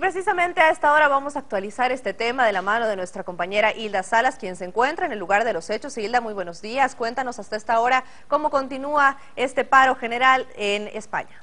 precisamente a esta hora vamos a actualizar este tema de la mano de nuestra compañera Hilda Salas, quien se encuentra en el lugar de los hechos. Hilda, muy buenos días. Cuéntanos hasta esta hora cómo continúa este paro general en España.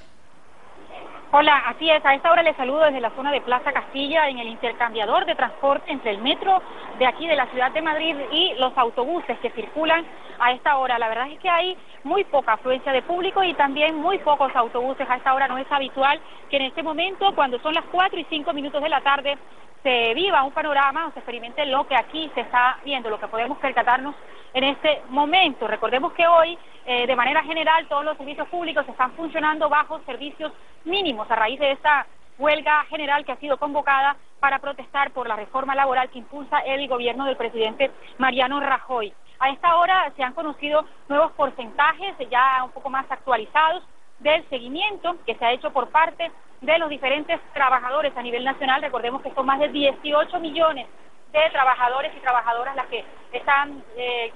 Hola, así es. A esta hora les saludo desde la zona de Plaza Castilla, en el intercambiador de transporte entre el metro de aquí de la ciudad de Madrid y los autobuses que circulan a esta hora. La verdad es que hay muy poca afluencia de público y también muy pocos autobuses a esta hora. No es habitual que en este momento, cuando son las 4 y 5 minutos de la tarde, se viva un panorama o se experimente lo que aquí se está viendo, lo que podemos percatarnos en este momento. Recordemos que hoy, de manera general, todos los servicios públicos están funcionando bajo servicios mínimos a raíz de esta huelga general que ha sido convocada para protestar por la reforma laboral que impulsa el gobierno del presidente Mariano Rajoy. A esta hora se han conocido nuevos porcentajes, ya un poco más actualizados, del seguimiento que se ha hecho por parte de los diferentes trabajadores a nivel nacional. Recordemos que son más de 18 millones de trabajadores y trabajadoras las que están,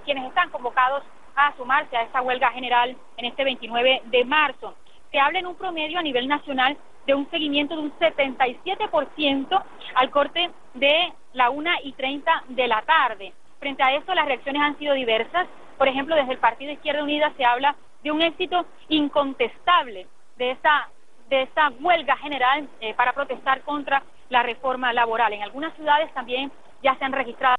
quienes están convocados a sumarse a esta huelga general en este 29 de marzo. Se habla en un promedio a nivel nacional de un seguimiento de un 77% al corte de la 1:30 de la tarde. Frente a eso, las reacciones han sido diversas. Por ejemplo, desde el partido Izquierda Unida se habla de un éxito incontestable de esta huelga general para protestar contra la reforma laboral. En algunas ciudades también ya se han registrado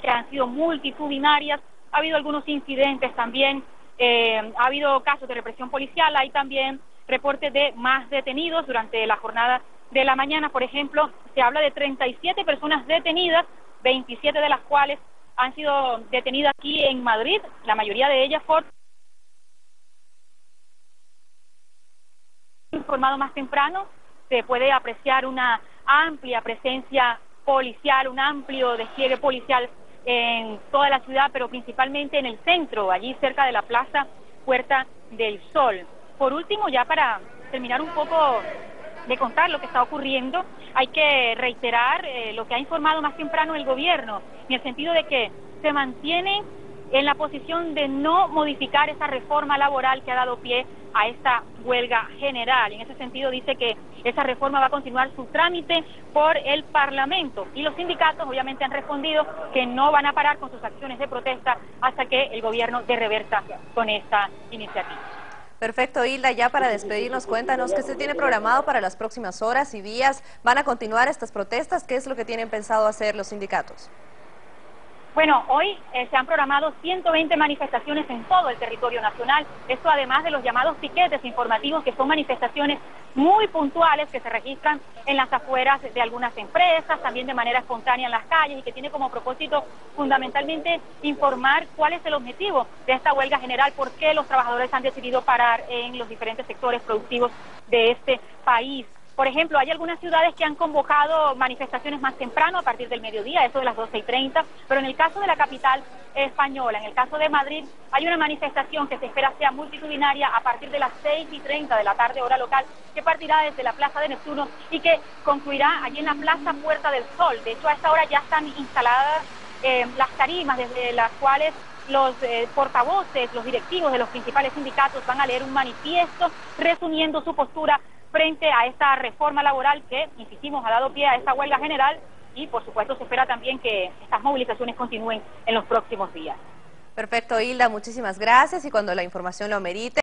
que han sido multitudinarias, ha habido algunos incidentes también, ha habido casos de represión policial, hay también reportes de más detenidos durante la jornada de la mañana. Por ejemplo, se habla de 37 personas detenidas, 27 de las cuales han sido detenidas aquí en Madrid, la mayoría de ellas por... informado más temprano, se puede apreciar una amplia presencia policial, un amplio despliegue policial en toda la ciudad, pero principalmente en el centro, allí cerca de la plaza Puerta del Sol. Por último, ya para terminar un poco de contar lo que está ocurriendo, hay que reiterar lo que ha informado más temprano el gobierno, en el sentido de que se mantiene en la posición de no modificar esa reforma laboral que ha dado pie a esta huelga general. En ese sentido dice que esa reforma va a continuar su trámite por el Parlamento y los sindicatos obviamente han respondido que no van a parar con sus acciones de protesta hasta que el gobierno de reversa con esta iniciativa. Perfecto, Hilda, ya para despedirnos, cuéntanos qué se tiene programado para las próximas horas y días. ¿Van a continuar estas protestas? ¿Qué es lo que tienen pensado hacer los sindicatos? Bueno, hoy se han programado 120 manifestaciones en todo el territorio nacional. Esto además de los llamados piquetes informativos, que son manifestaciones muy puntuales que se registran en las afueras de algunas empresas, también de manera espontánea en las calles, y que tiene como propósito fundamentalmente informar cuál es el objetivo de esta huelga general, por qué los trabajadores han decidido parar en los diferentes sectores productivos de este país. Por ejemplo, hay algunas ciudades que han convocado manifestaciones más temprano, a partir del mediodía, eso de las 12:30, pero en el caso de la capital española, en el caso de Madrid, hay una manifestación que se espera sea multitudinaria a partir de las 6:30 de la tarde, hora local, que partirá desde la Plaza de Neptuno y que concluirá allí en la Plaza Puerta del Sol. De hecho, a esta hora ya están instaladas las tarimas desde las cuales los portavoces, los directivos de los principales sindicatos van a leer un manifiesto resumiendo su postura frente a esta reforma laboral que, insistimos, ha dado pie a esta huelga general y, por supuesto, se espera también que estas movilizaciones continúen en los próximos días. Perfecto, Hilda, muchísimas gracias y cuando la información lo amerite.